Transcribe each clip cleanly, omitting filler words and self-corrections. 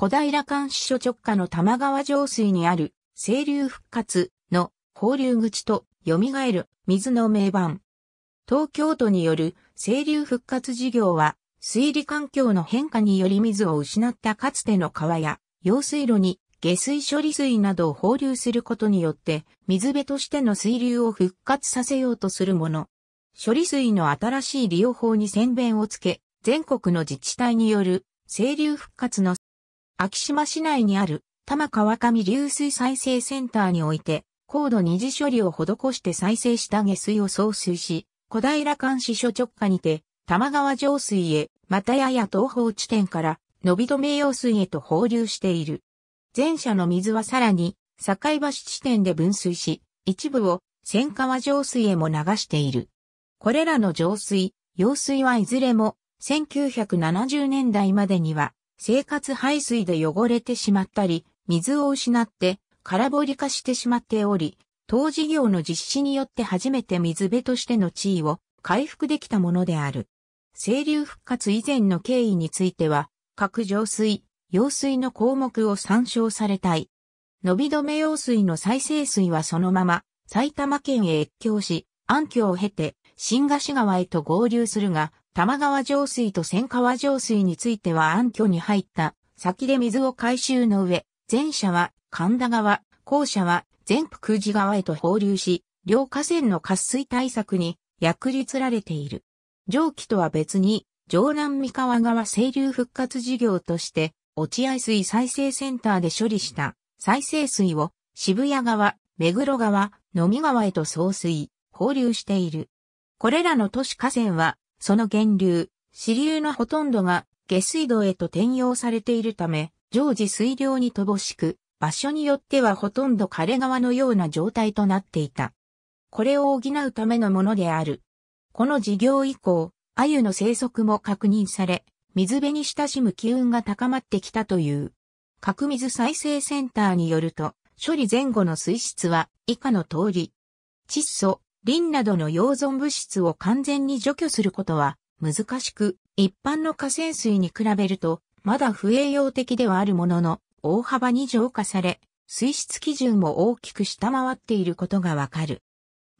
小平監視所直下の玉川上水にある、清流復活の放流口と蘇る水の名板。東京都による清流復活事業は、水利環境の変化により水を失ったかつての川や、用水路に下水処理水などを放流することによって、水辺としての水流を復活させようとするもの。処理水の新しい利用法に先鞭をつけ、全国の自治体による清流復活の昭島市内にある多摩川上流水再生センターにおいて、高度二次処理を施して再生した下水を送水し、小平監視所直下にて、多摩川上水へ、またやや東方地点から、伸び止め用水へと放流している。前者の水はさらに、境橋地点で分水し、一部を千川上水へも流している。これらの上水、用水はいずれも、1970年代までには、生活排水で汚れてしまったり、水を失って、空堀化してしまっており、当事業の実施によって初めて水辺としての地位を回復できたものである。清流復活以前の経緯については、各上水、用水の項目を参照されたい。伸び止め用水の再生水はそのまま、埼玉県へ越境し、安居を経て、新河岸川へと合流するが、多摩川上水と千川上水については安居に入った、先で水を回収の上、前者は神田川、後者は善福寺川へと放流し、両河川の渇水対策に役立られている。上記とは別に、城南三河川清流復活事業として、落合水再生センターで処理した再生水を渋谷川、目黒川、飲み川へと送水、放流している。これらの都市河川は、その源流、支流のほとんどが下水道へと転用されているため、常時水量に乏しく、場所によってはほとんど枯れ川のような状態となっていた。これを補うためのものである。この事業以降、鮎の生息も確認され、水辺に親しむ機運が高まってきたという。角水再生センターによると、処理前後の水質は以下の通り。窒素、リンなどの溶存物質を完全に除去することは難しく、一般の河川水に比べると、まだ不栄養的ではあるものの、大幅に浄化され、水質基準も大きく下回っていることがわかる。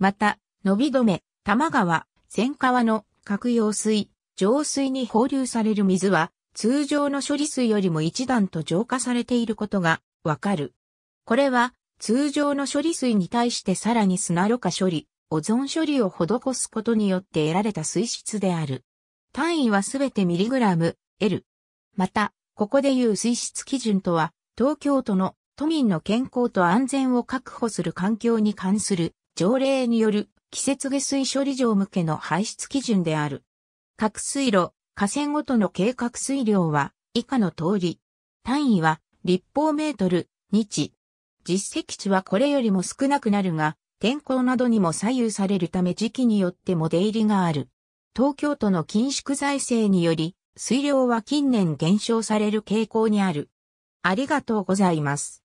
また、伸び止め、多摩川、千川の各用水、上水に放流される水は、通常の処理水よりも一段と浄化されていることがわかる。これは、通常の処理水に対してさらに砂ろ過処理、オゾン処理を施すことによって得られた水質である。単位はすべてミリグラム、L。また、ここでいう水質基準とは、東京都の都民の健康と安全を確保する環境に関する条例による季節下水処理場向けの排出基準である。各水路、河川ごとの計画水量は以下の通り。単位は立方メートル、日。実績値はこれよりも少なくなるが、天候などにも左右されるため時期によっても出入りがある。東京都の緊縮財政により、水量は近年減少される傾向にある。ありがとうございます。